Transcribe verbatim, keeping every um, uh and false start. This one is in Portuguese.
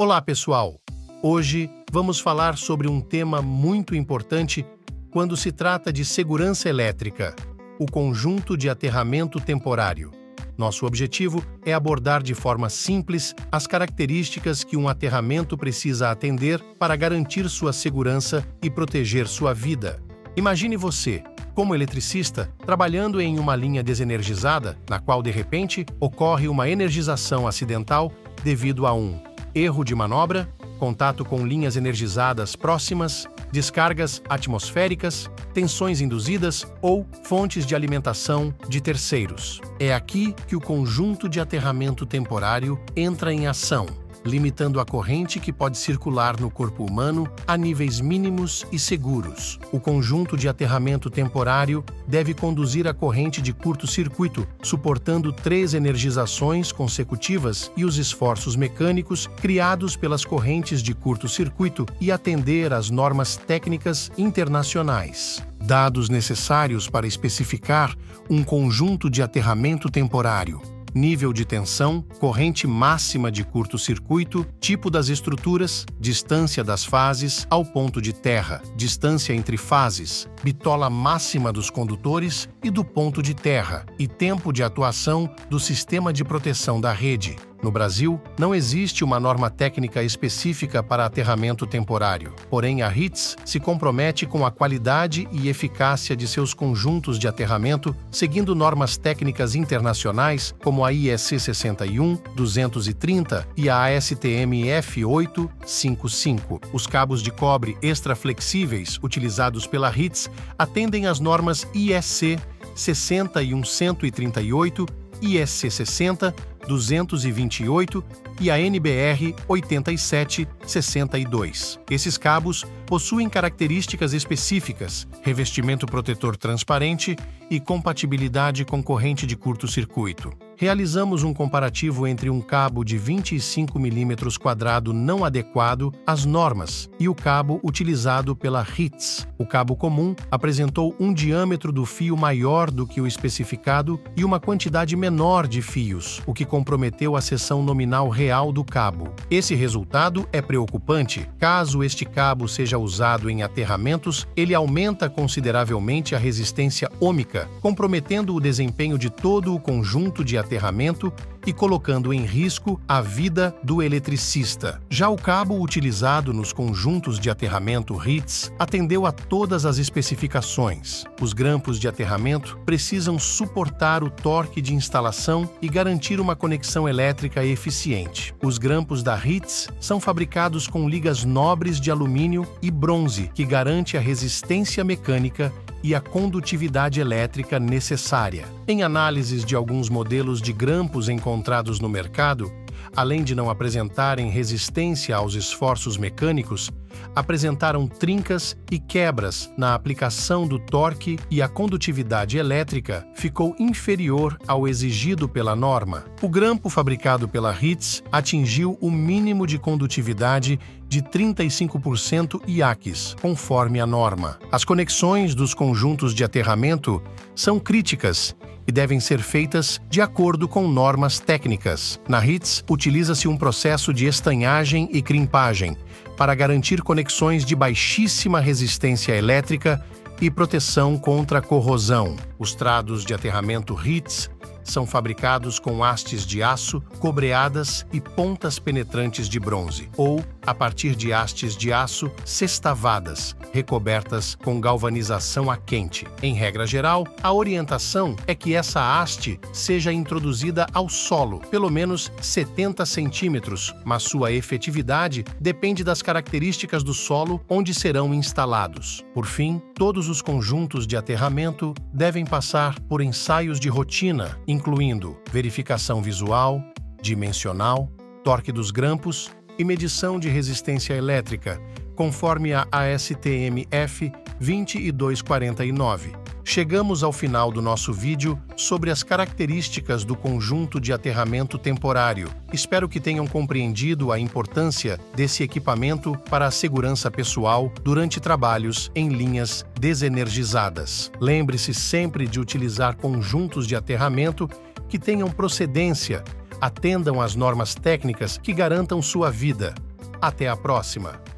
Olá, pessoal! Hoje vamos falar sobre um tema muito importante quando se trata de segurança elétrica, o conjunto de aterramento temporário. Nosso objetivo é abordar de forma simples as características que um aterramento precisa atender para garantir sua segurança e proteger sua vida. Imagine você, como eletricista, trabalhando em uma linha desenergizada, na qual de repente ocorre uma energização acidental devido a um erro de manobra, contato com linhas energizadas próximas, descargas atmosféricas, tensões induzidas ou fontes de alimentação de terceiros. É aqui que o conjunto de aterramento temporário entra em ação, limitando a corrente que pode circular no corpo humano a níveis mínimos e seguros. O conjunto de aterramento temporário deve conduzir a corrente de curto-circuito, suportando três energizações consecutivas e os esforços mecânicos criados pelas correntes de curto-circuito e atender às normas técnicas internacionais. Dados necessários para especificar um conjunto de aterramento temporário: nível de tensão, corrente máxima de curto-circuito, tipo das estruturas, distância das fases ao ponto de terra, distância entre fases, bitola máxima dos condutores e do ponto de terra, e tempo de atuação do sistema de proteção da rede. No Brasil, não existe uma norma técnica específica para aterramento temporário, porém a RITZ se compromete com a qualidade e eficácia de seus conjuntos de aterramento, seguindo normas técnicas internacionais como a I E C sessenta e um, duzentos e trinta e a A S T M F oito cinco cinco. Os cabos de cobre extraflexíveis utilizados pela RITZ atendem às normas I E C sessenta e um, cento e trinta e oito, I E C sessenta, duzentos e vinte e oito e a N B R oitenta e sete sessenta e dois. Esses cabos possuem características específicas, revestimento protetor transparente e compatibilidade com corrente de curto-circuito. Realizamos um comparativo entre um cabo de vinte e cinco milímetros quadrados não adequado às normas e o cabo utilizado pela RITZ. O cabo comum apresentou um diâmetro do fio maior do que o especificado e uma quantidade menor de fios, o que comprometeu a seção nominal real do cabo. Esse resultado é preocupante. Caso este cabo seja usado em aterramentos, ele aumenta consideravelmente a resistência ômica, comprometendo o desempenho de todo o conjunto de aterramentos aterramento e colocando em risco a vida do eletricista. Já o cabo utilizado nos conjuntos de aterramento RITZ atendeu a todas as especificações. Os grampos de aterramento precisam suportar o torque de instalação e garantir uma conexão elétrica eficiente. Os grampos da RITZ são fabricados com ligas nobres de alumínio e bronze, que garante a resistência mecânica e a condutividade elétrica necessária. Em análises de alguns modelos de grampos encontrados no mercado, além de não apresentarem resistência aos esforços mecânicos, apresentaram trincas e quebras na aplicação do torque e a condutividade elétrica ficou inferior ao exigido pela norma. O grampo fabricado pela RITZ atingiu o mínimo de condutividade de trinta e cinco por cento I A Cs, conforme a norma. As conexões dos conjuntos de aterramento são críticas e devem ser feitas de acordo com normas técnicas. Na RITZ, utiliza-se um processo de estanhagem e crimpagem para garantir conexões de baixíssima resistência elétrica e proteção contra corrosão. Os trados de aterramento RITZ são fabricados com hastes de aço cobreadas e pontas penetrantes de bronze, ou a partir de hastes de aço sestavadas, recobertas com galvanização a quente. Em regra geral, a orientação é que essa haste seja introduzida ao solo, pelo menos setenta centímetros, mas sua efetividade depende das características do solo onde serão instalados. Por fim, todos os conjuntos de aterramento devem passar por ensaios de rotina, incluindo verificação visual, dimensional, torque dos grampos e medição de resistência elétrica, conforme a A S T M F vinte e dois quarenta e nove. Chegamos ao final do nosso vídeo sobre as características do conjunto de aterramento temporário. Espero que tenham compreendido a importância desse equipamento para a segurança pessoal durante trabalhos em linhas desenergizadas. Lembre-se sempre de utilizar conjuntos de aterramento que tenham procedência, atendam às normas técnicas que garantam sua vida. Até a próxima!